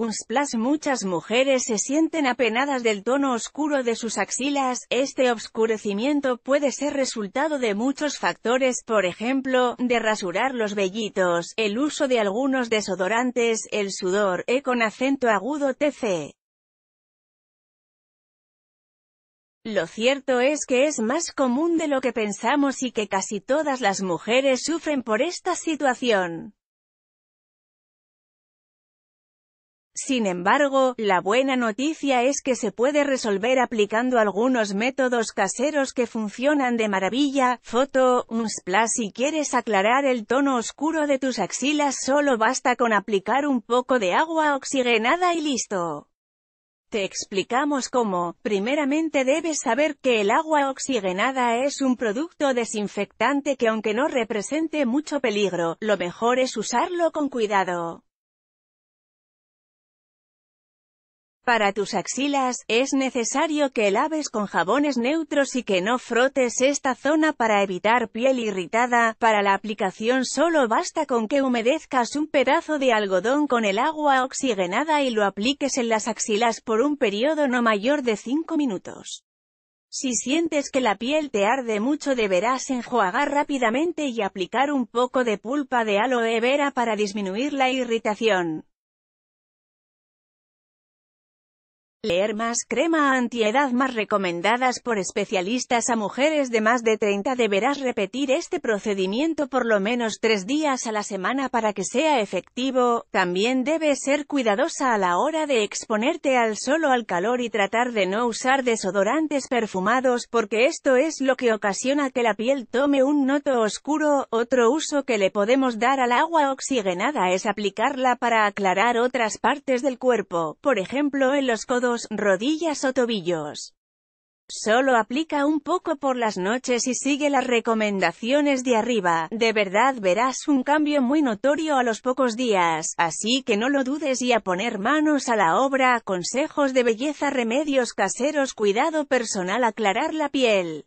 Unsplash. Muchas mujeres se sienten apenadas del tono oscuro de sus axilas. Este oscurecimiento puede ser resultado de muchos factores, por ejemplo, de rasurar los vellitos, el uso de algunos desodorantes, el sudor, con acento agudo, etc. Lo cierto es que es más común de lo que pensamos y que casi todas las mujeres sufren por esta situación. Sin embargo, la buena noticia es que se puede resolver aplicando algunos métodos caseros que funcionan de maravilla. Foto: Unsplash. Si quieres aclarar el tono oscuro de tus axilas, solo basta con aplicar un poco de agua oxigenada y listo. Te explicamos cómo. Primeramente debes saber que el agua oxigenada es un producto desinfectante que, aunque no represente mucho peligro, lo mejor es usarlo con cuidado. Para tus axilas, es necesario que laves con jabones neutros y que no frotes esta zona para evitar piel irritada. Para la aplicación solo basta con que humedezcas un pedazo de algodón con el agua oxigenada y lo apliques en las axilas por un periodo no mayor de 5 minutos. Si sientes que la piel te arde mucho, deberás enjuagar rápidamente y aplicar un poco de pulpa de aloe vera para disminuir la irritación. Leer más. Crema antiedad más recomendadas por especialistas a mujeres de más de 30. Deberás repetir este procedimiento por lo menos 3 días a la semana para que sea efectivo. También debes ser cuidadosa a la hora de exponerte al sol o al calor y tratar de no usar desodorantes perfumados, porque esto es lo que ocasiona que la piel tome un tono oscuro. Otro uso que le podemos dar al agua oxigenada es aplicarla para aclarar otras partes del cuerpo, por ejemplo en los codos, rodillas o tobillos. Solo aplica un poco por las noches y sigue las recomendaciones de arriba. De verdad verás un cambio muy notorio a los pocos días, así que no lo dudes y a poner manos a la obra. Consejos de belleza, remedios caseros, cuidado personal, aclarar la piel.